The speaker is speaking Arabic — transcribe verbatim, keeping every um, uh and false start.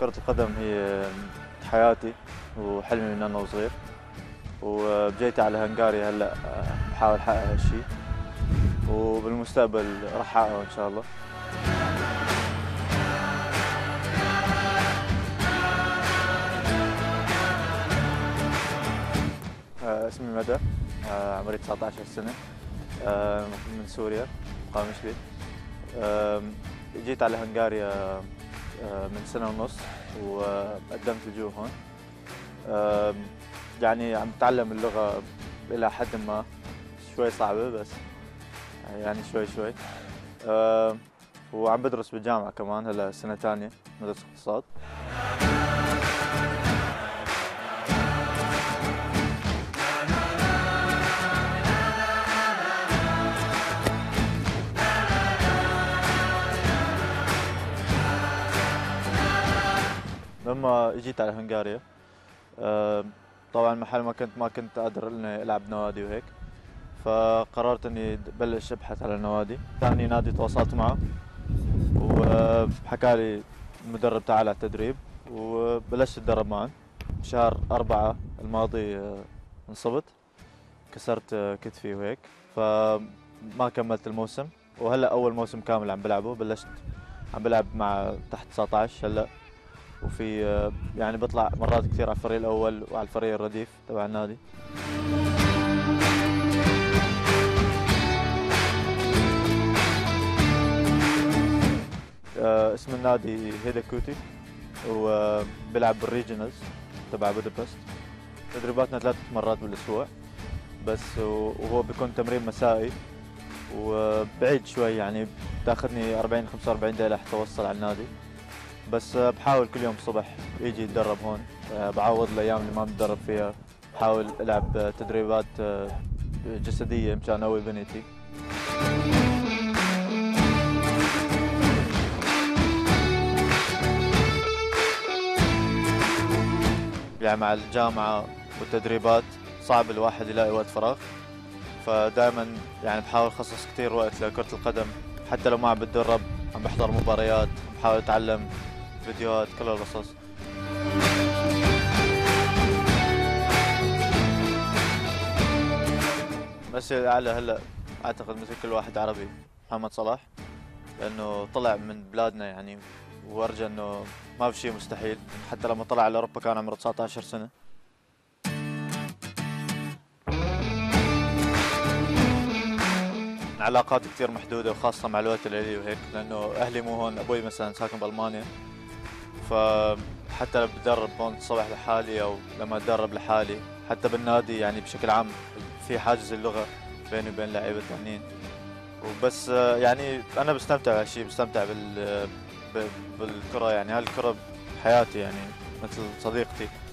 كرة القدم هي حياتي وحلمي من أنا وصغير، وبجيتي على هنغاريا هلا بحاول أحقق هالشيء، وبالمستقبل راح أحققه إن شاء الله. اسمي مدى، عمري تسعة عشر سنة، من سوريا، قامشلي. جيت على هنغاريا من سنة ونص وقدمت الجو هون، يعني عم بتعلم اللغة إلى حد ما، شوي صعبة بس يعني شوي شوي، وعم بدرس بالجامعة كمان هلا سنة ثانية مدرسة اقتصاد. لما اجيت على هنغاريا طبعا محل ما كنت ما كنت قادر اني العب نوادي وهيك، فقررت اني بلش ابحث على نوادي. ثاني نادي تواصلت معه وحكى لي المدرب تعال على التدريب، وبلشت اتدرب معه. بشهر أربعة الماضي انصبت، كسرت كتفي وهيك، فما كملت الموسم، وهلا اول موسم كامل عم بلعبه. بلشت عم بلعب مع تحت تسعة عشر هلا، وفي يعني بطلع مرات كثير على الفريق الاول وعلى الفريق الرديف تبع النادي. اسم النادي هيدا كوتي، وبلعب بالريجنالز تبع بودابست. تدريباتنا ثلاث مرات بالاسبوع بس، وهو بيكون تمرين مسائي وبعيد شوي، يعني بتاخذني أربعين خمسة وأربعين دقيقة لحتى اوصل على النادي، بس بحاول كل يوم الصبح يجي يتدرب هون، بعوض الايام اللي ما بتدرب فيها، بحاول العب تدريبات جسديه مشان اقوي بنيتي. يعني مع الجامعه والتدريبات صعب الواحد يلاقي وقت فراغ، فدائما يعني بحاول اخصص كثير وقت لكره القدم، حتى لو ما عم بتدرب عم بحضر مباريات، بحاول اتعلم فيديوهات، كل هالقصص. المسير الأعلى هلا أعتقد مثل كل واحد عربي محمد صلاح، لأنه طلع من بلادنا يعني، وأرجى إنه ما في شيء مستحيل. حتى لما طلع على أوروبا كان عمره تسعة عشر سنة. علاقاتي كثير محدودة، وخاصة مع الوقت اللي وهيك، لأنه أهلي مو هون، أبوي مثلا ساكن بألمانيا، فحتى لما بتدرب هون الصبح لحالي أو لما أتدرب لحالي حتى بالنادي، يعني بشكل عام في حاجز اللغة بيني وبين لعيبة ثانيين. وبس يعني أنا بستمتع بهالشيء، بستمتع بال بالكرة، يعني هالكرة بحياتي يعني مثل صديقتي.